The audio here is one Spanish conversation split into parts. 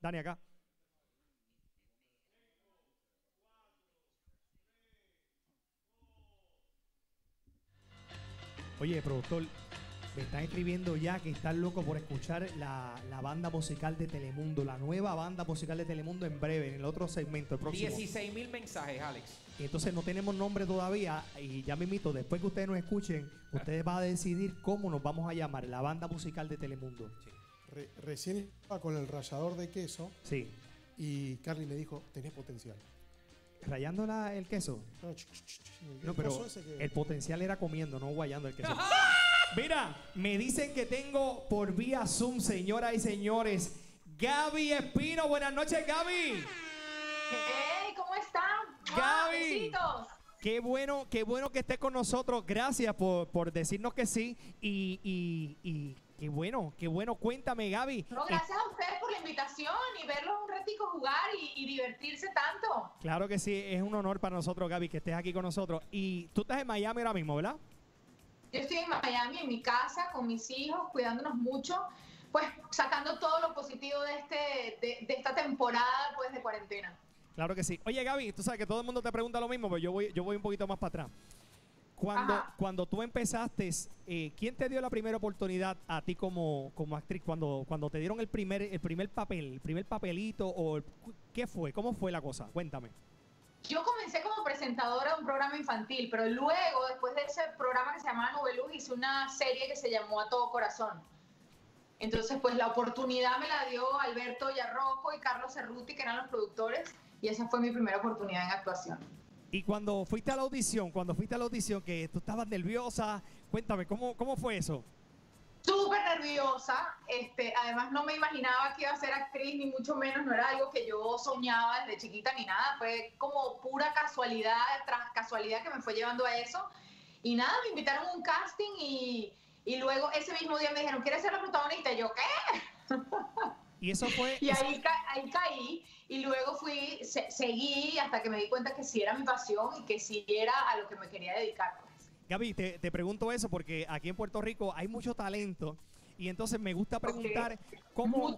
Dani, acá. Oye, productor, me están escribiendo ya que están locos por escuchar la banda musical de Telemundo, la nueva banda musical de Telemundo en breve, en el otro segmento, el próximo. 16,000 mensajes, Alex. Entonces no tenemos nombre todavía y ya me invito, después que ustedes nos escuchen, ustedes van a decidir cómo nos vamos a llamar, la banda musical de Telemundo. Sí. Recién estaba con el rallador de queso. Sí. Y Carly me dijo, tenés potencial. ¿Rayando el queso? No, no, pero el potencial era comiendo, no guayando el queso. Mira, me dicen que tengo por vía Zoom, señoras y señores, Gaby Espino. Buenas noches, Gaby. Hey, ¿cómo están? Gaby, qué bueno que estés con nosotros. Gracias por decirnos que sí. Y qué bueno. Cuéntame, Gaby. No, gracias a ustedes por la invitación y verlos un ratico jugar y divertirse tanto. Claro que sí, es un honor para nosotros, Gaby, que estés aquí con nosotros. Y tú estás en Miami ahora mismo, ¿verdad? Yo estoy en Miami, en mi casa, con mis hijos, cuidándonos mucho, pues sacando todo lo positivo de esta temporada pues, de cuarentena. Claro que sí. Oye, Gaby, tú sabes que todo el mundo te pregunta lo mismo, pero yo voy un poquito más para atrás. Cuando tú empezaste, ¿quién te dio la primera oportunidad a ti como actriz? Cuando te dieron el primer papel, el primer papelito, o ¿qué fue? ¿Cómo fue la cosa? Cuéntame. Yo comencé como presentadora de un programa infantil, pero luego, después de ese programa que se llamaba Nube Luz, hice una serie que se llamó A Todo Corazón. Entonces, pues la oportunidad me la dio Alberto Yarroco y Carlos Cerruti, que eran los productores, y esa fue mi primera oportunidad en actuación. Y cuando fuiste a la audición, que tú estabas nerviosa, cuéntame, ¿cómo fue eso? Súper nerviosa, además no me imaginaba que iba a ser actriz, ni mucho menos, no era algo que yo soñaba desde chiquita ni nada, fue como pura casualidad tras casualidad que me fue llevando a eso. Y nada, me invitaron a un casting y luego ese mismo día me dijeron, ¿quieres ser la protagonista? Y yo, ¿qué? Y eso fue... Y ahí caí, y luego seguí hasta que me di cuenta que sí era mi pasión y que sí era a lo que me quería dedicar. Gaby, te pregunto eso porque aquí en Puerto Rico hay mucho talento y entonces me gusta preguntar cómo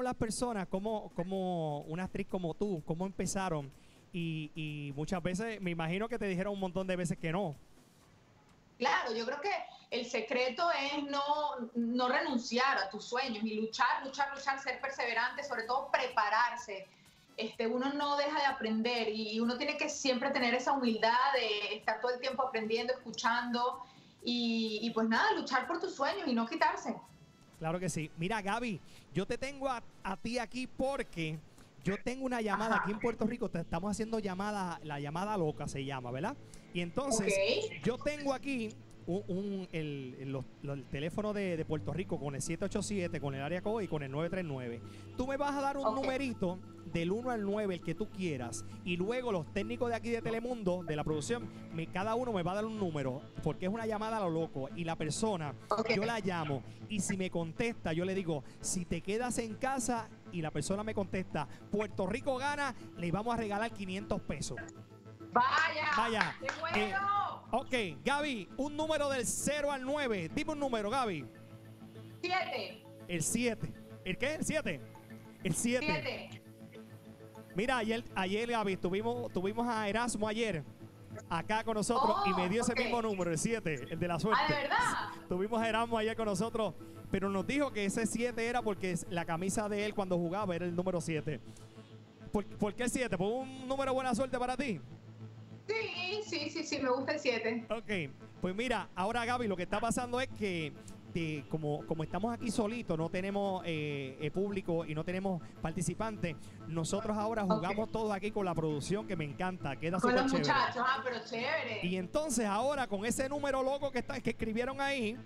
las personas, cómo una actriz como tú, cómo empezaron y muchas veces me imagino que te dijeron un montón de veces que no. Claro, yo creo que el secreto es no renunciar a tus sueños y luchar, ser perseverante, sobre todo prepararse. Uno no deja de aprender y uno tiene que siempre tener esa humildad de estar todo el tiempo aprendiendo, escuchando y pues nada, luchar por tus sueños y no quitarse. Claro que sí. Mira, Gaby, yo te tengo a ti aquí porque yo tengo una llamada. Ajá. Aquí en Puerto Rico, te estamos haciendo llamada, la llamada loca se llama, ¿verdad? Y entonces yo tengo aquí el teléfono de Puerto Rico con el 787, con el área code y con el 939. Tú me vas a dar un numerito del 1 al 9, el que tú quieras, y luego los técnicos de aquí de Telemundo, de la producción, cada uno me va a dar un número, porque es una llamada a lo loco, y la persona, yo la llamo, y si me contesta, yo le digo, si te quedas en casa, y la persona me contesta, Puerto Rico gana, le vamos a regalar 500 pesos. ¡Vaya! ¡Qué bueno! Ok, Gaby, un número del 0 al 9. Dime un número, Gaby. 7. El 7. ¿El qué? ¿El 7? El 7. Mira, ayer Gaby, tuvimos a Erasmo ayer, acá con nosotros, y me dio ese mismo número, el 7, el de la suerte. ¿Ah, de verdad? Tuvimos a Erasmo ayer con nosotros, pero nos dijo que ese 7 era porque la camisa de él cuando jugaba era el número 7. ¿Por qué el 7? ¿Por un número de buena suerte para ti? Sí, me gusta el 7. Ok, pues mira, ahora Gaby, lo que está pasando es que como estamos aquí solitos, no tenemos público y no tenemos participantes, nosotros ahora jugamos todos aquí con la producción, que me encanta, queda súper chévere. Con los muchachos, pero chévere. Y entonces ahora con ese número loco que escribieron ahí,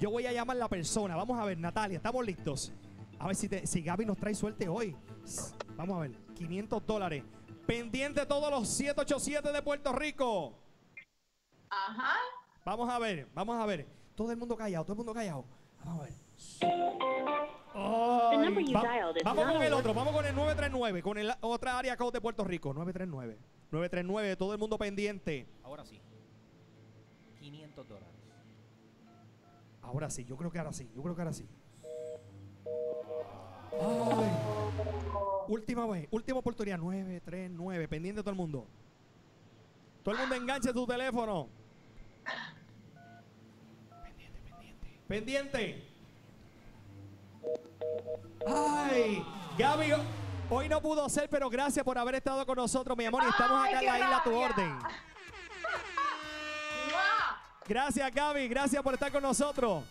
yo voy a llamar a la persona. Vamos a ver, Natalia, ¿estamos listos? A ver si Gaby nos trae suerte hoy. Vamos a ver, $500. Pendiente todos los 787 de Puerto Rico. Ajá. Vamos a ver. Todo el mundo callado. Vamos a ver. Ay, vamos con el otro, vamos con el 939, con el otra área code de Puerto Rico. 939, todo el mundo pendiente. Ahora sí. $500. Ahora sí, yo creo que ahora sí. Ay. Última vez, última oportunidad. 9, 3, 9. Pendiente todo el mundo. Todo el mundo enganche su teléfono. Pendiente, pendiente. Pendiente. Ay, Gaby, hoy no pudo ser, pero gracias por haber estado con nosotros, mi amor. Y estamos acá en la isla a tu orden. Gracias, Gaby. Gracias por estar con nosotros.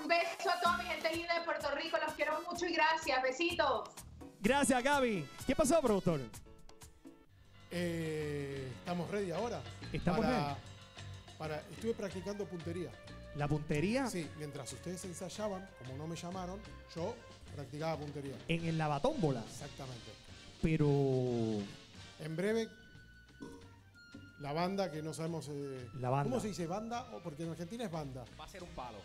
Un beso a toda mi gente linda de Puerto Rico. Los quiero mucho y gracias. Besitos. Gracias, Gaby. ¿Qué pasó, productor? Estamos ready ahora. ¿Estamos ready? Estuve practicando puntería. ¿La puntería? Sí, mientras ustedes ensayaban, como no me llamaron, yo practicaba puntería. ¿En el lavatómbola? Exactamente. Pero... en breve... la banda que no sabemos... la banda. ¿Cómo se dice banda? Porque en Argentina es banda. Va a ser un palo.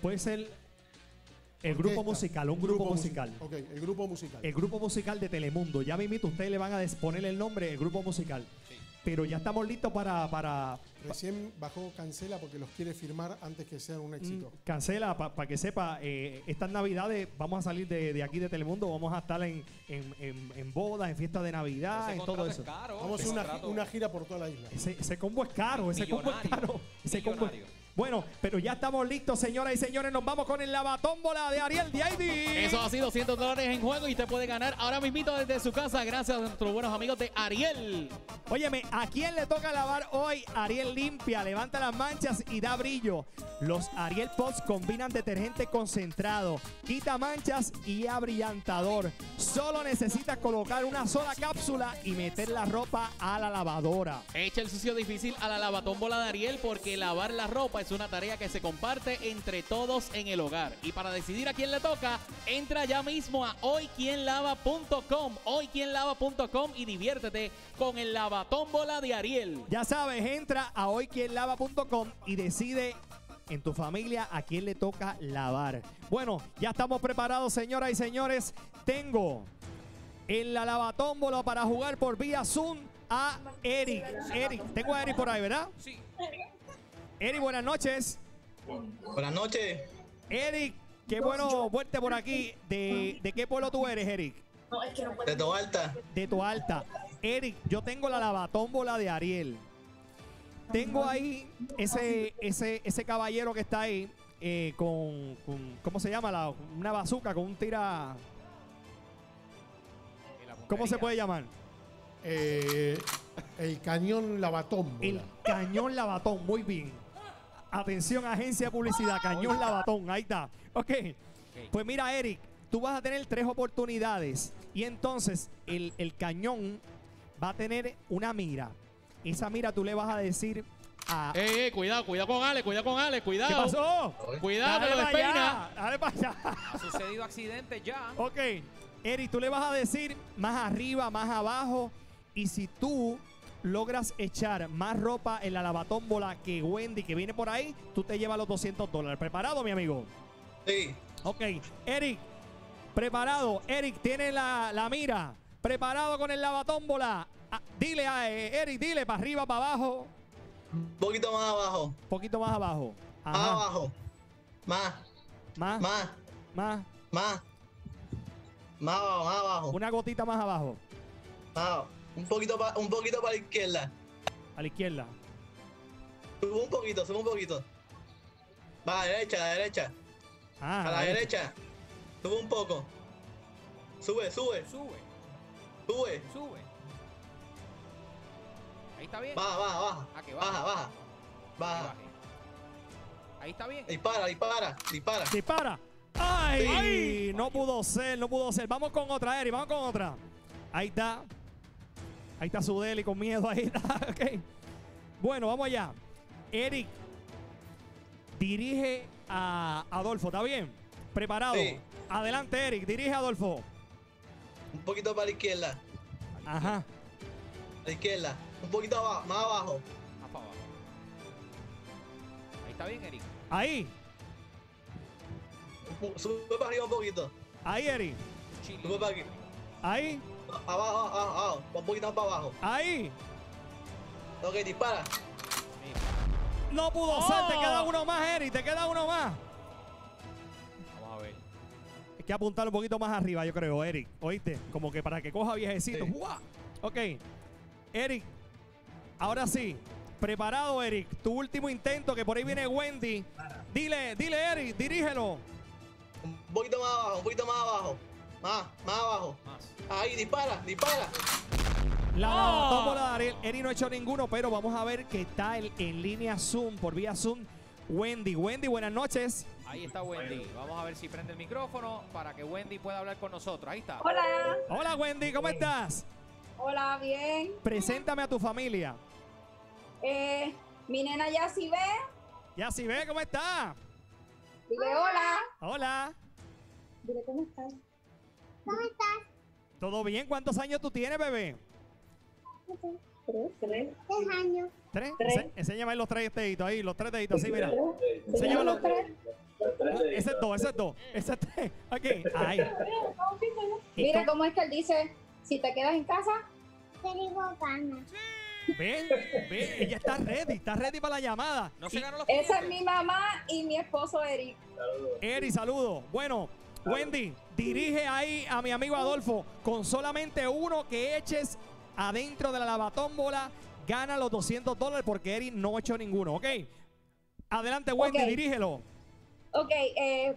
Puede ser el grupo musical, un grupo musical. Ok, el grupo musical. El grupo musical de Telemundo. Ya mismito, ustedes le van a poner el nombre, el grupo musical. Sí. Pero ya estamos listos para... Recién bajó Cancela porque los quiere firmar antes que sea un éxito. Cancela, para que sepa, estas navidades vamos a salir de aquí de Telemundo, vamos a estar en bodas, en fiestas de Navidad, en todo eso. Es caro, vamos a una gira por toda la isla. Ese combo es caro, ese combo es caro. Ese combo es... Bueno, pero ya estamos listos, señoras y señores. Nos vamos con el lavatómbola de Ariel D.I.D. Eso ha sido $100 en juego y usted puede ganar ahora mismito desde su casa gracias a nuestros buenos amigos de Ariel. Óyeme, ¿a quién le toca lavar hoy? Ariel limpia, levanta las manchas y da brillo. Los Ariel Pods combinan detergente concentrado, quita manchas y abrillantador. Solo necesitas colocar una sola cápsula y meter la ropa a la lavadora. Echa el sucio difícil a la lavatómbola de Ariel porque lavar la ropa es una tarea que se comparte entre todos en el hogar. Y para decidir a quién le toca, entra ya mismo a hoyquienlava.com, hoyquienlava.com y diviértete con el lavatómbola de Ariel. Ya sabes, entra a hoyquienlava.com y decide en tu familia a quién le toca lavar. Bueno, ya estamos preparados, señoras y señores. Tengo en la lavatómbola para jugar por vía Zoom a Eric. Eric, tengo a Eric por ahí, ¿verdad? Sí. Eric, buenas noches. Buenas noches. Eric, qué bueno verte por aquí. ¿De qué pueblo tú eres, Eric? No, es que no puedo. De tu alta. De tu alta. Eric, yo tengo la lavatómbola de Ariel. Tengo ahí ese caballero que está ahí con ¿cómo se llama? Una bazuca con un tira... ¿Cómo se puede llamar? El cañón lavatón. El cañón lavatón, muy bien. Atención, agencia de publicidad, cañón lavatón, ahí está. Ok, pues mira, Eric, tú vas a tener 3 oportunidades y entonces el cañón va a tener una mira. Esa mira tú le vas a decir a... cuidado con Ale, cuidado con Ale, cuidado. ¿Qué pasó? Cuidado, dale que lo despeina. Dale para allá. Ha sucedido accidente ya. Ok, Eric, tú le vas a decir más arriba, más abajo y si tú logras echar más ropa en la lavatómbola que Wendy, que viene por ahí, tú te llevas los $200. ¿Preparado, mi amigo? Sí. Ok. Eric, preparado. Eric, tiene la mira. Preparado con el lavatómbola. Dile a Eric, dile, para arriba, para abajo. Un poquito más abajo. Un poquito más abajo. Ajá. Más abajo. Más. Más. Más. Más. Más. Más abajo, más abajo. Una gotita más abajo. Más abajo. Un poquito para la izquierda. A la izquierda. Sube un poquito, sube un poquito. Va a la derecha, a la derecha. Ah, a la derecha. Sube un poco. Sube, sube. Sube. Sube. Sube. Ahí está bien. Baja, baja, baja. Ah, que baja. Baja, baja. Baja. Ahí está bien. Dispara, dispara, dispara. Dispara. ¡Ay! Sí. ¡Ay! No pudo ser, no pudo ser. Vamos con otra, Eri, vamos con otra. Ahí está. Ahí está Sudeli con miedo, ahí está, ok. Bueno, vamos allá. Eric, dirige a Adolfo, ¿está bien? Preparado. Sí. Adelante, Eric, dirige a Adolfo. Un poquito para la izquierda. Ajá. A la izquierda, un poquito abajo, más abajo. Más para abajo. Ahí está bien, Eric. Ahí. Sube para arriba un poquito. Ahí, Eric. Chile. Sube para aquí. Ahí. Abajo, abajo, abajo. Un poquito para abajo. Ahí. Ok, dispara. No pudo ser. Te queda uno más, Eric. Te queda uno más. Vamos a ver. que apuntar un poquito más arriba, yo creo, Eric. ¿Oíste? Como que para que coja viejecito. Sí. Ok. Eric, ahora sí. Preparado, Eric. Tu último intento, que por ahí viene Wendy. Dile, Eric, dirígelo. Un poquito más abajo, un poquito más abajo. Más abajo. Más. Ahí, dispara. La botó por la Ariel. Eric no ha hecho ninguno, pero vamos a ver que está en línea Zoom, por vía Zoom. Wendy, buenas noches. Ahí está Wendy. Vamos a ver si prende el micrófono para que Wendy pueda hablar con nosotros. Ahí está. Hola. Hola, Wendy, ¿cómo estás? Hola, bien. Preséntame a tu familia. Mi nena Yacibé. Yacibé, ¿cómo está? Dile hola. Hola. Dile cómo estás. ¿Cómo estás? ¿Todo bien? ¿Cuántos años tú tienes, bebé? 3 años. ¿Tres? Enséñame los tres deditos ahí, los tres deditos, sí, mira. Enséñame los tres. Ese es 2, ese es 2. Ese es 3. Aquí, ahí. Mira cómo es que él dice, si te quedas en casa, te digo gana. Ven, ella está ready para la llamada. No se ganó los clientes. Esa es mi mamá y mi esposo Eric. Eric, saludo. Bueno, Wendy, dirige ahí a mi amigo Adolfo con solamente uno que eches adentro de la lavatómbola. Gana los $200 porque Eric no ha hecho ninguno, ¿ok? Adelante, Wendy, dirígelo. Ok,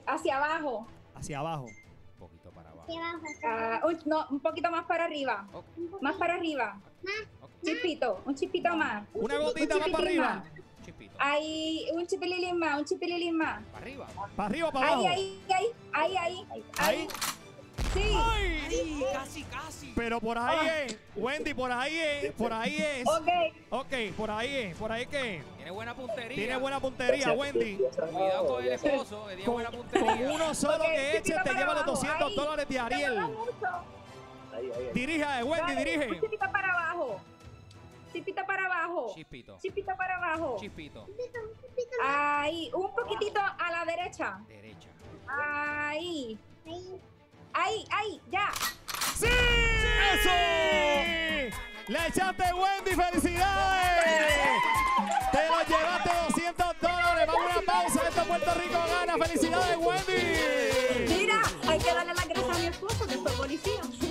hacia abajo. Hacia abajo. Un poquito para abajo. No, un poquito más para arriba. Okay. Más para arriba. Okay. Chispito, un chispito más. Una gotita más para arriba. Ahí, un chipililín más, Para arriba. Para abajo. Ahí. Sí. Ay, casi. Pero por ahí es, Wendy, por ahí es. Ok, por ahí que. Tiene buena puntería. Wendy. Cuidado con el esposo, que tiene buena puntería. Con uno solo que eche te lleva los $200 de Ariel. Dirija, Wendy, dirige. Chispita para abajo. Chispito. Ahí, un poquitito a la derecha. Ahí. ¡Ahí! ¡Ya! ¡Sí! ¡Eso! ¡Le echaste, Wendy! ¡Felicidades! ¡Te lo llevaste $200! ¡Vamos a una pausa! ¡Esto Puerto Rico Gana! ¡Felicidades, Wendy! Mira, hay que darle las gracias a mi esposo que fue policía.